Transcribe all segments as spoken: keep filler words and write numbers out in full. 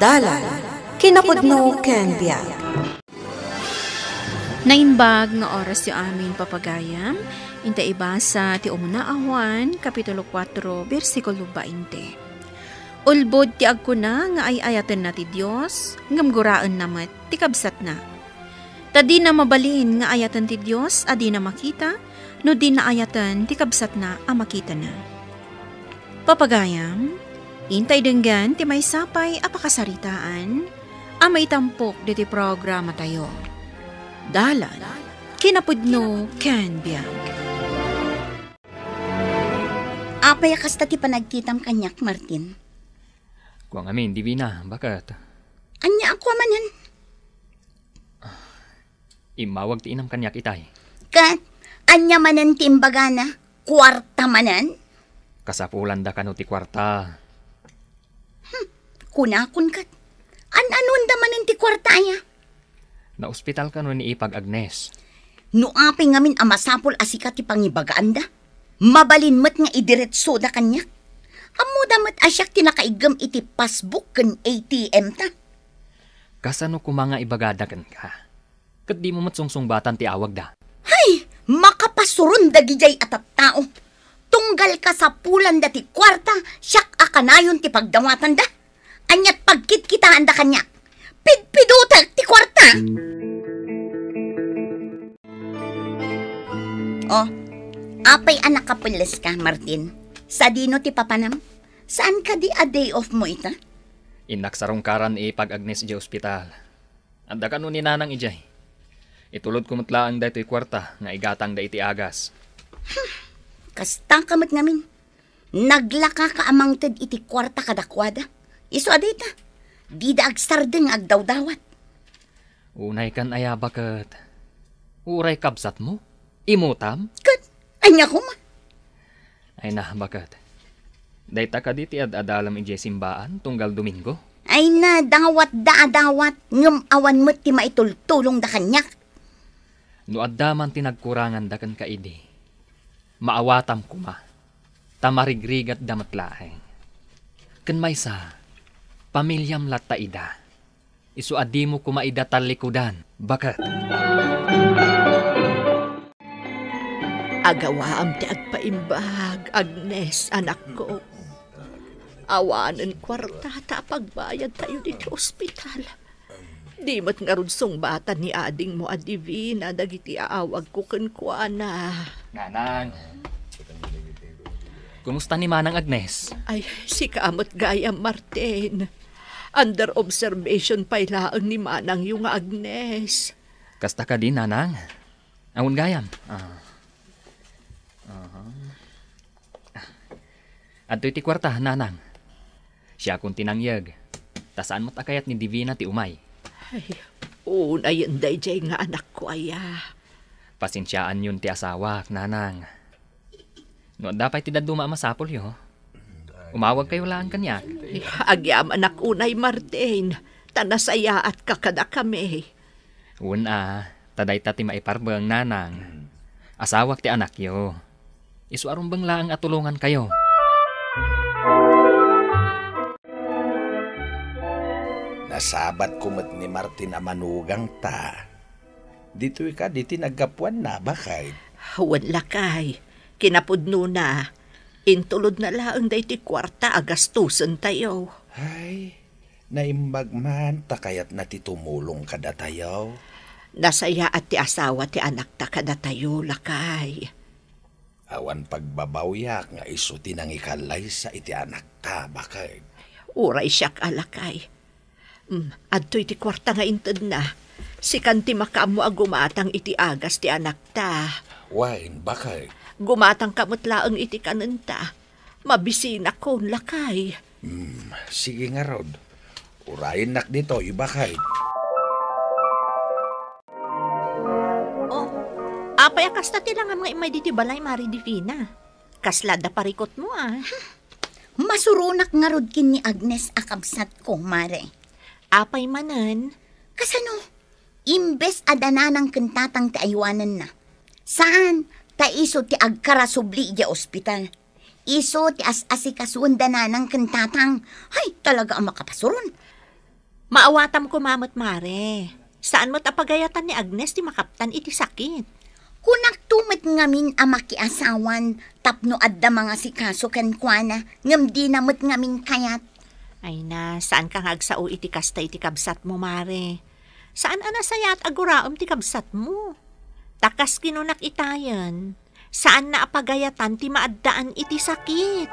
dalan, kinakudno ken biyag. Nainbag nga oras yu amin papagayam, inta ibasa ti umuna awan, Kapitulo four, versikulo twenty. Ulbod ti agkuna nga ay ayatan na ti Diyos, ngamguraan namat ti kabsat na. Tadi na mabalin nga ayatan ti Diyos, adi na makita, no di na ayatan ti kabsat na a makita na. Papagayam, intay denggan ti may sapay a pakasaritaan, a may tampok diti programa tayo. Dalan, kinapudno ken biyag. Apay kasta ti panagkitam kanyak, Martin. Kuang amin, Divina, bakat? Anya ako man yan. Ah, imawag ti inam kanyak itay. Kat, anya manan ti imbagana, kwarta manan? Kasapulan da kano ti kwarta. Hmm, kunakun kat. An-anon da manan ti kwarta aya? Na ospital ka no ni Ipag Agnes. No api ngamin amasapol asika ti pangibagaan da. Mabalin mat nga idiretso da kanyak. Amo damat asyak ti nakaigam iti passbook ken A T M ta. Kasano kumanga ibagada ken ka? Ket di mo mat sungsungbatan ti awag da. Hay, makapasurun da gijay at at tao. Tunggal ka sa pulan da ti kwarta, syak akanayon ti pagdawatan da. Anyat pagkitkitaan da kanyak. Pidpidutak ti kwarta. Oh, apay anak kapulis ka, Martin. Sa dino ti papanam, saan ka di a day off mo ita? Inaksarong karan e Pag Agnes ija ospital. Anda ka nun ni nanang ijay. Itulod kumatlaang da ito'y kwarta, nga igatang da iti agas. Hmm, kasta kamat ngamin. Naglaka ka amang tad iti kwarta kadakwada. Iso aday ta. Di da agsardeng agdawdawat. Unay kan aya bakat. Uray kabsat mo? Imutam? Kat, anya kuma. Ay na, bakat. Dayta ka di ti ad-adalam ije simbaan tunggal Domingo? Ay na, dawat da adawat. Ngam awan mo't ti maitultulong da kanyak. No addaman ti nagkurangan da kan kaidi. Maawatam kuma. Tamarigrigat damat laeng. Ken maysa. Pamilyam lataida. Isu adi mo kumaida talikudan. Bakat? Agawaam ti agpaimbag, Agnes, anak ko. Awanan kwarta ta pagbayad tayo dito ospital. Di mat nga runsong bata ni ading mo, Adivina, dagiti aawag ko kenkwana. Nanang. Kumusta ni Manang Agnes? Ay, si kaamot gaya, Martin. Under observation pa'y laang ni Manang yung Agnes. Kasta ka din, Nanang. Angon gayam. Uh. Uh-huh. Ado'y ti kwarta, Nanang. Siya kung tinangyag. Tasaan mo't akayat ni Divina ti umay. Ay, una yun day jay nga anak ko, aya. Pasinsyaan yun ti asawa, Nanang. No, dapat ti daduma masapol yo. Umawag kayo lang kanyak. Agyam anak unay, Martin. Tanasaya at kakada kami. Una, taday tati maiparbang nanang. Asawak ti anak yo. Isuarum bang lang atulungan kayo. Nasabat kumet ni Martin amanugang ta. Dito'y ka, diti nagkapuan na bakay. Wala kay. Kinapudno na. Intulod na laang dahi ti kwarta agastusan tayo. Ay, naimbagman takayat na ti tumulong kada tayo. Nasaya at ti asawa ti anak ta kada tayo, lakay. Awan pagbabawyak nga iso tinangikalay sa iti anak ta, bakay. Uray siyak alakay. Mm, adto'y ti kwarta nga intad na. Sikan ti makamu agumatang iti agas ti anak ta. Wain, bakay. Gumatang kamutlaang iti kanenta. Mabisin ako, lakay. Hmm, sige nga, Rod. Urayin nak dito, ibakay. Oh, apay akasta tilang ang mga imay diti balay, Mari Divina. Kaslada parikot mo, ah. Masurunak nga, Rod, kin ni Agnes akabsat ko, Mare. Apay manan. Kasano? Imbes adananang kentatang taaywanan na. Saan? Ta iso ti agkarasubli iya ospital. Iso ti as-asikasuan dananang kentatang. Hay, talaga ang makapasurun. Maawatam kumamot, mare. Saan mo't apagayatan ni Agnes ti makaptan iti sakit? Kunak tumet ngamin amaki asawan, tapno adda mga sikaso ken kuana, ngem di namot ngamin kayat. Ay na, saan kang agsao iti kasta iti kabsat mo, mare? Saan anasayat aguraom ti kabsat mo? Takas kinunak itayan, saan na apagayatan ti maaddaan iti sakit?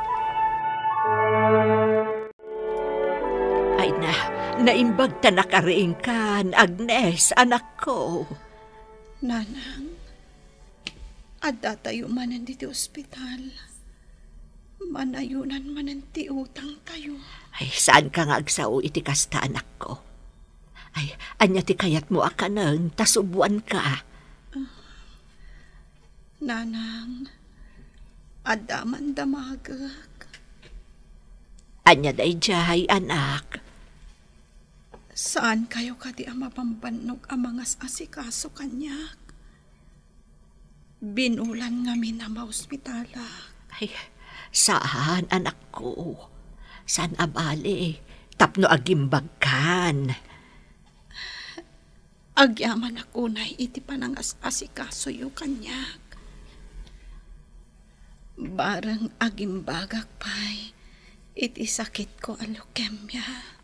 Ay na, naimbag tanakaring kan, Agnes, anak ko. Nanang, adda tayo manan diti ospital. Manayunan manan ti utang tayo. Ay, saan ka nga agsao iti kasta, anak ko? Ay, anya ti kayat mo akanang, tasubuan ka. Uh, nanang, adda man damagak. Anya day jay, anak. Saan kayo kati ama pampannog amangas asikaso kanyak? Binulan ngamin ama ospitala. Ay, saan anak ko? Saan abali? Tapno agimbagkan. Agyaman ako na iti panangas asikaso yu kanyak. Barang agimbagak pa'y iti sakit ko ang leukemia.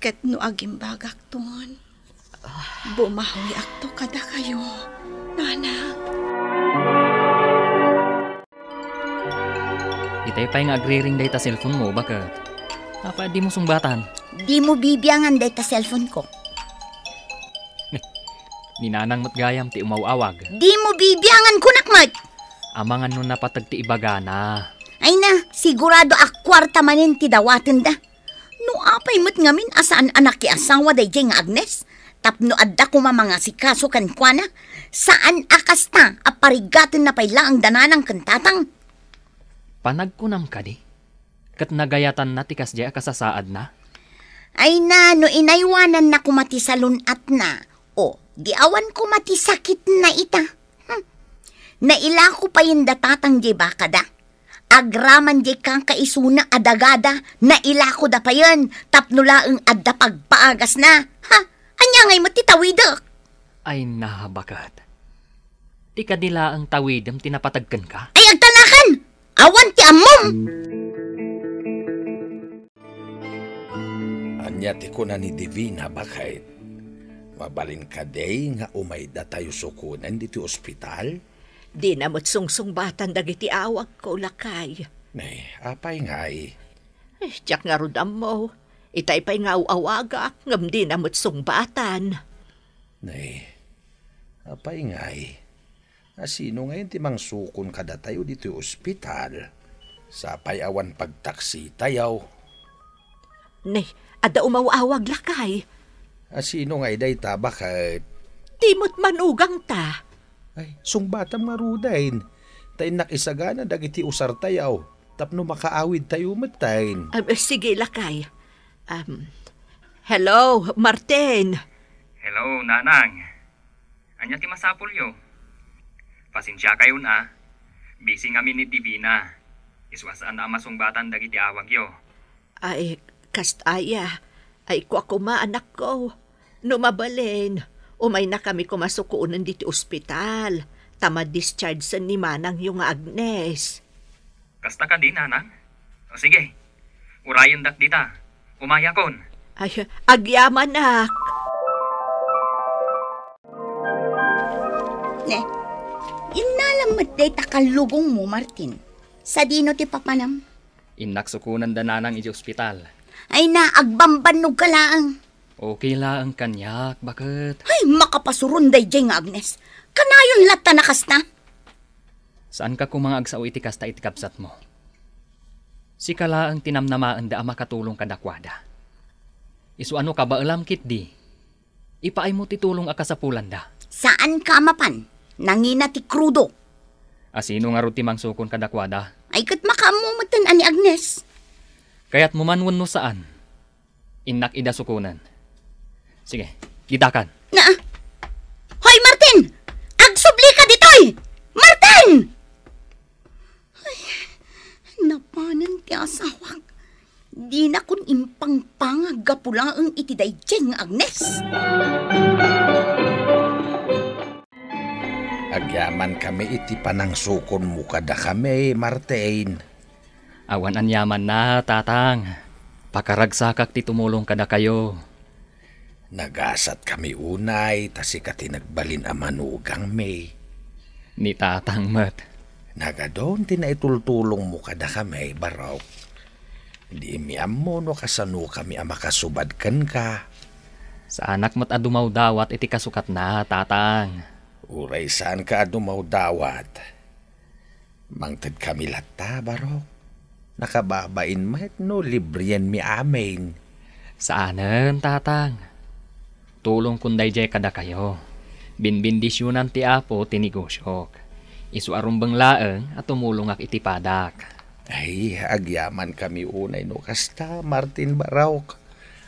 Ket no agimbagak ton, bumahoy akto kada kayo, nanang. Itay pa'y nga agriring day ta cellphone mo, bakit? Apa, di mo sungbatan? Di mo bibiyangan day ta cellphone ko. Ni nanang matgayam ti umawawag. Di mo bibiyangan kunakmat! Amangan nun napatag ti ibagana. Ay na, sigurado akwarta manin ti dawaten da. No apay mo't ngamin asaan anak ki asawa day jay nga Agnes? Tapno adda kuma mga sikaso kan kuana? Saan akasta aparigaten na payla ang dananang kantatang? Panagkunam ka di? Kat nagayatan na tikas jay akasasaad na? Ay na, no inaywanan na kumati sa lunat na. O, di awan kumati sakit na ita. Hm. Naila ko pa yung datatang jay baka da. Agraman jay kang kaisuna adagada na ilako da pa yan, tapnula ang adda pagpaagas na. Ha? Anya ngay matitawidak? Ay na, bakat. Di ka nila ang tawidam tinapatagkan ka? Ay, agtanakan! Awan ti amom! Anya ti ko na ni Divina, bakit? Mabalin ka day nga umayda tayo sukunan dito ospital? Di na mo't sungsung-batan dagiti awag ko, lakay. Nay, apay nga ay. Eh, tiyak nga rodam mo. Itay pa'y nga uawagak, ngam di na mo't sungbatan. Nay, apay nga ay. Asino ngayon timang sukon kada tayo dito yung ospital? Sapay awan pagtaksi tayaw. Nay, ada umawawag, lakay. Asino ngay day ta, bakit? Di mo't manugang ta. Ay, sungbatang marudain. Tayin nakisagana dagiti usar tayaw. Tapno makaawid tayo matain. Um, sige, lakay. Um, hello, Martin. Hello, nanang. Anya ti masapol yo? Pasensya kayo na. Busy ngamin ni Divina. Iswasaan na masungbatang dagiti awag yo. Ay, kastaya. Ay, kwa kuma anak ko. Numabalin. Umay na kami kumasukuunan dito ospital. Tama-discharge sa ni Manang yung Agnes. Kasta ka din, nanang? O sige, urayan dak dita. Umayakon. Ay, agyaman ak. Ne, inalamat day takalubong mo, Martin. Sa dino ti papanam. Innaksukunan da nanang iti ospital. Ay na, agbambanog ka laang. Okay la ang kanyak, bakit? Ay, makapasurunday jay nga Agnes. Kanayon lata na kasta. Saan ka kumang agsaw iti kasta iti kabsat mo? Si kala ang tinamnamaan da makatulong kadakwada. Isu ano ka ba alam kit di? Ipaay mo titulong akasapulan da. Saan ka mapan? Nangina ti krudo. Asino nga ruti mang sukon kadakwada? Ay kat makamumutan ani Agnes. Kaya't mumanwan no saan? Inak ida sukunan. Sige, gitakan. Na! Hoy, Martin! Agsubli ka ditoy! Martin! Ay, napanan ti asawang. Di na kun impangpang gapulang iti dayjeng Agnes. Agyaman kami iti panangsukon mo kada kami, Martin. Awan an yaman na, tatang. Pakaragsakak ti tumulong kada kayo. Nagasat kami unay, tasikat tinagbalin a manugang may. Ni tatang mat. Nagadon tinaitultulong mo kada kami, baraw. Di miammo no kasano kami ang makasubadkan ka. Sa anak mat adumaw dawat iti kasukat na, tatang. Uray saan ka adumaw dawat? Mangtad kami latta, barok. Nakababain mat no librian mi amin. Saanen, tatang? Tulong kunday jay kada kayo. Binbindisyonan ti apo tinigosyok. Isuarumbang laeng at tumulong ak itipadak. Ay, agyaman kami unay no kasta, Martin Barauk.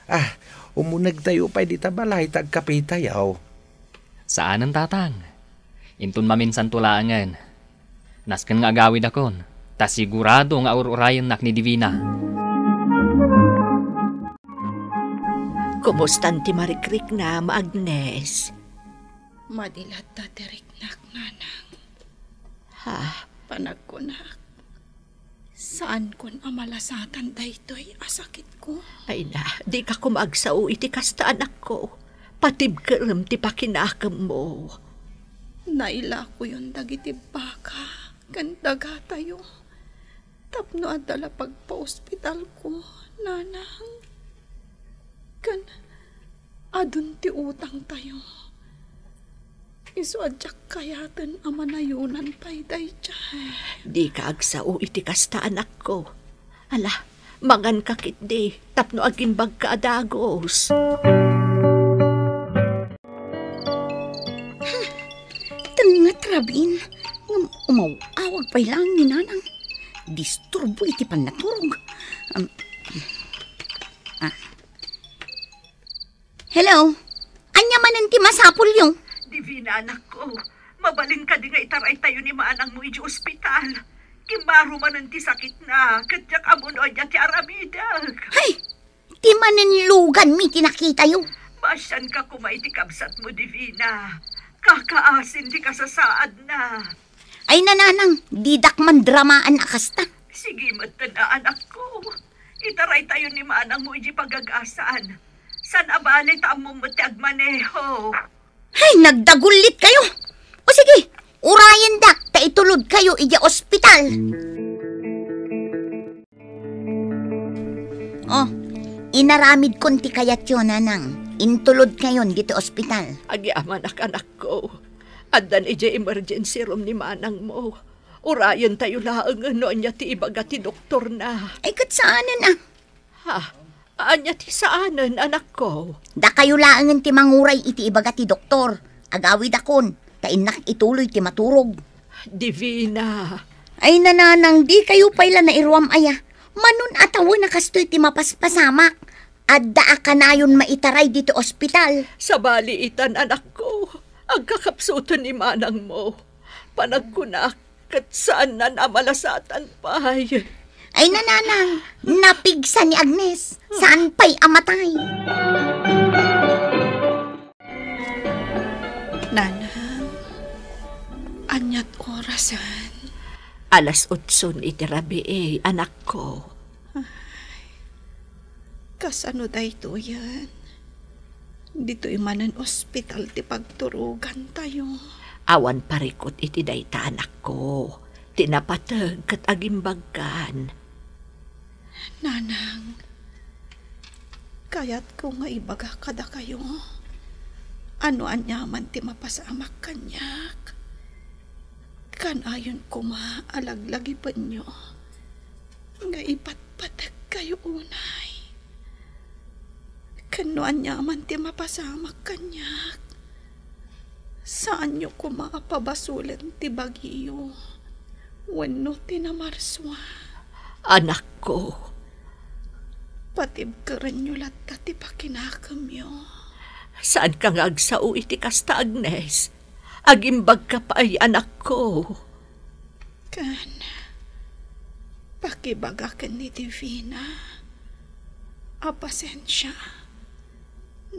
Ah, umunag tayo pa'y di tabalay tagkapi tayo. Saan ang tatang? Intun maminsan tulaangan. Nasken nga agawid akon, tas sigurado nga aururayan nak ni Divina. Kumustan ti marikrik na, Agnes? Madilat tatirik nak nanang. Ha? Panagkunak. Saan kon amalasatan daytoy asakit ko? Ay na, di ka kumagsaw iti kasta anak ko. Patibkerem ti pakinakam mo. Naila ko yun dagiti baka. Gandaga tayo. Tapno adala pagpa-ospital ko, nanang. Kan, adun ti utang tayo. Isuadyak kayatan amanayunan pa'y dayjay. Di ka agsao iti kasta anak ko. Ala, mangan kakit di, tapno agimbag ka adagos. Ha, tangat rabin, umawawag pa'y lang ni nanang. Disturbo iti panaturog. Um, um, ah. Hello, anya manan ti masapul yung? Divina, anak ko, mabalin ka di nga itaray tayo ni maanang mo iji ospital. Kimaro manan ti sakit na, kadyak amon o dyan ti aramidag. Ay, ti mananlugan mi tinakita yun. Masyan ka kumaitikabsat mo, Divina. Kakaasin di kasasaad na. Ay nananang, didak man dramaan akasta. Sige matana, anak ko. Itaray tayo ni maanang mo iji pagagasan. San abali tamong mo ti agmaneho. Ay, nagdagulit kayo! O sige, urayan dak, taitulod kayo iya ospital! Oh, inaramid konti kayat yun, nanang. Intulod kayon dito ospital. Agyaman ak anak ko. Adan ija emergency room ni manang mo. Urayan tayo laang ano niya ti ibaga ti doktor na. Ay, kat saanan ah? Ha? Anya ti saanan, anak ko? Da kayo laangan ti manguray iti ibaga ti doktor. Agawid akon, tainak ituloy ti maturog. Divina. Ay nananang, di kayo paila na iruam aya. Manun atawa na kastoy ti mapaspasama. Adda akanayon maitaray dito ospital. Sabali itan, anak ko. Ang kakapsutan ni manang mo. Panagkunak, kat saan na namalasatan pa'y. Ay nananang, napigsa ni Agnes. Saan pa'y amatay? Nanang, anyat orasan? Alas utson itirabi eh, anak ko. Ay, kasano dayto yan? Dito'y manan ospital ti pagturugan tayo. Awan parikot iti dayta, anak ko. Tinapatag kat agimbagan. Nanang, kaya't ko nga ibaga kada kayo. Ano anyaman ti mapasamak kanyak? Kanayon ko maalaglagipon nyo. Nga ipatpatag kayo unay. Kano anyaman ti mapasamak kanyak? Saan nyo ko maapabasulan ti bagyo? Wenno tinamarswa. Anak ko. Patibkaran nyo latta ti pakinakamyo. Saan ka nga agsao iti kasta, Agnes? Agimbag ka pa ay anak ko. Kan, pakibaga ka ni Divina. Apasensya.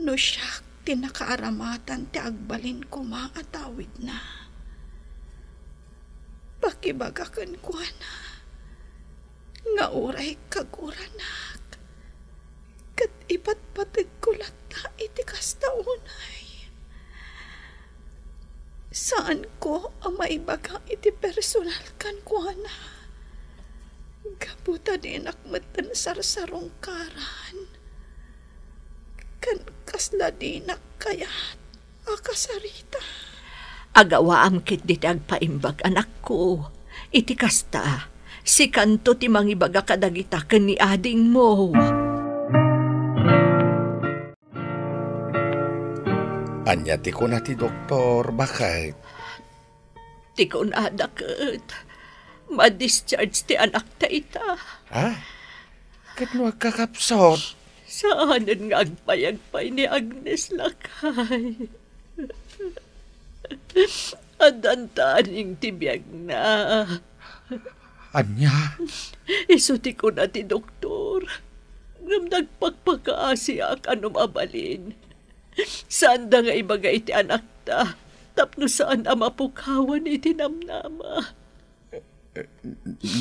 No siyak tinakaaramatan ti agbalin ko maatawid na. Pakibagakan ko na. Nga uray kaguranak. Kat ipatpatid ko lata itikas taunay. Saan ko ang maibaga iti personal kan ko na. Gabutan inakmatan sarsarong karan. Kan kasladinak kayat akasarita. Agawaam kit ditag paimbag anak ko. Iti kasta, si kanto ti mangibaga kadagita ken ni ading mo. Anya ti ko na ti doktor, bakit? Ti ko na dakit. Ma-discharge ti anak ta ita. Ha? Katno agkakapsot? Saanan nga agpayagpay ni Agnes lakay. Adantaning tibiyag na. Anya? Isuti ko na ti doktor. Namdag pagpakaasiak anong abalin. Saan da nga ibagay ti anak ta? Tapno saan ang mapukawan iti namnama.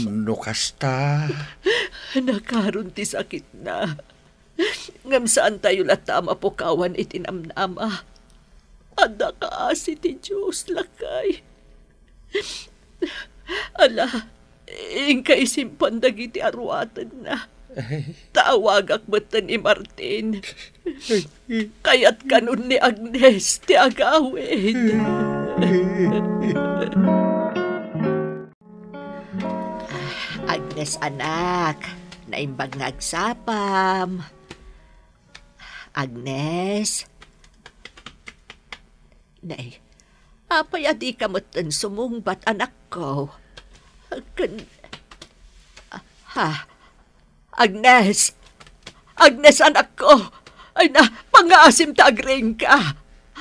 No kasta. Nakaroon ti sakit na. Ngam saan tayo latama po kawan itinamnama. Ada kaasi ti Diyos lakay. Ala, ingkay simpandag iti arwatan na. Tawagak batan ni Martin. Kaya't kanun ni Agnes ti agawin. Agnes anak, naimbag nga agsapam. Agnes. Nay, apay adi kamutan sumungbat anak ko. Agnes. Ha? Agnes. Agnes anak ko. Ay na, pangaasim tagring ka.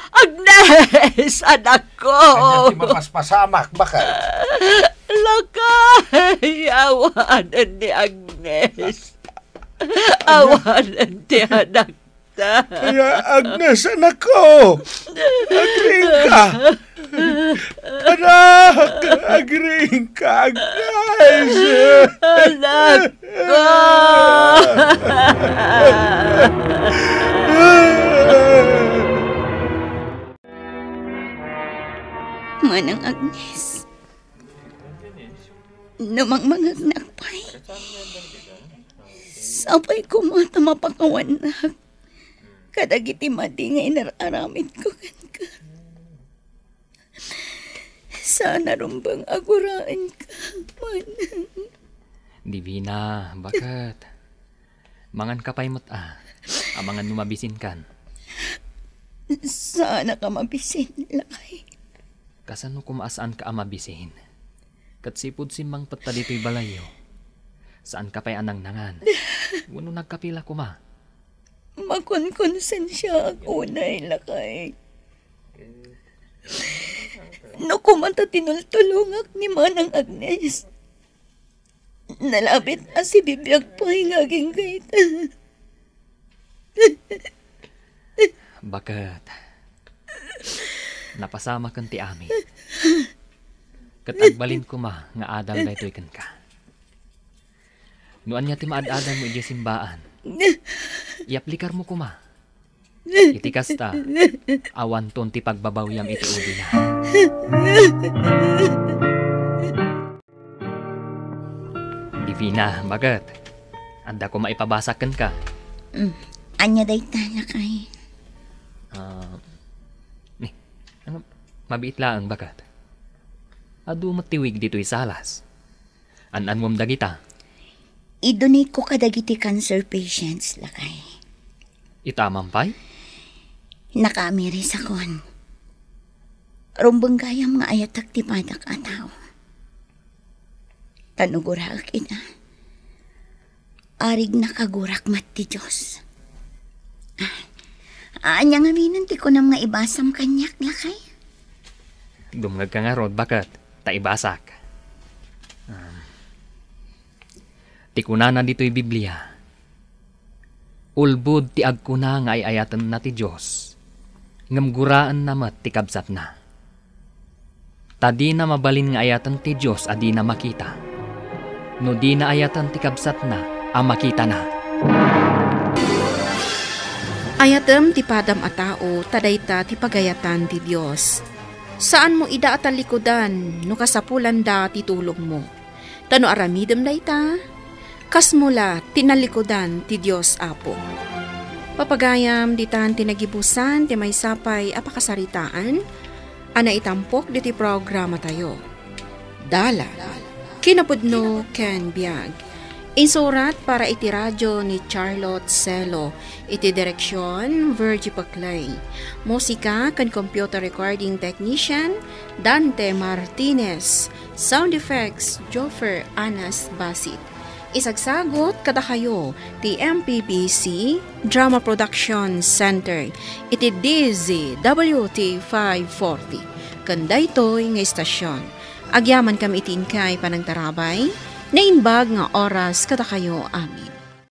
Agnes, anak ko! Kanya ti mapaspasamak, baka? Lakay! Awanan ni Agnes. Awanan ti anak ta. Kaya Agnes, anak ko! Agring ka! Anak! Agring ka, Agnes! Anak ko! Manang Agnes. Namangmangag na akpay. Sabay ko mata mapakawan na. Kadagiti madi nga inararamit ko ka. Sana rumbang aguraan ka, Manang. Divina, bakat? Mangan ka pa'y mata. Amangan numabisin kan. Sana ka mabisin, lakay. Kasano kumaasaan ka amabisihin? Katsipod simbang pata dito'y balayo. Saan ka pa'y anang nangan? Wano nagkapila kuma? Makonkonsensya ako na ilakay. No kumanta tinultulungak ni Manang Agnes. Nalapit na si bibiyag pa'y ngaging kaita. Bakit? Napasama kan ti amin. Katagbalin ko ma nga adal na ito'y kan ka. Noan niya ti maad-adal mo iti simbaan. Iaplikar mo ko ma. Iti kasta, awan ton ti pagbabawyam iti uli na. Divina, bagat? Anda ko maipabasakan ka. Mm, anya day talakay. Ah... Uh, Ano, mabiit lang bakat. Adu matiwig dito'y salas. Anan mong dagita? I-donate ko kadagiti cancer patients, lakay. Itamampay? Nakamiris akon. Rumbang gayam nga ayatak tipadak ataw. Tanugura akina. Arig nakagurak mat ti Diyos. Ah. Aanyang aminan, ti ko na mga ibasam kanyak, lakay. Dumagag ka nga, Rod. Bakit? Taibasak. Um, ti ko na na dito'y Biblia. Ulbud ti agkuna nga ayatan na ti Diyos, ngamguraan namat ti kabsat na. Tadi na mabalin nga ayatan ti Diyos a di na makita, no di na ayatan ti kabsat na a makita na. Ayatem ti padam a tao, tadayta ti pagayatan ti Diyos. Saan mo ida at alikodan, no kasapulan da ti tulong mo? Tano aramidem dayta? Kasmula tinalikodan ti Dios Apo. Papagayam ditan tinagibusan ti maysapay a pakasaritaan ana itampok diti programa tayo. Dala kinapudno ken biag. Insurat para iti radyo ni Charlotte Celo, iti direksyon Virgie Paclay. Musika kan computer recording technician Dante Martinez. Sound effects Joffer Anas Basit. Isagsagot kada kayo ti M P B C Drama Production Center iti D Z W T five forty kanday toy nga istasyon. Agyaman kami itin kay panang tarabay na inbag nga oras kada kayo amin.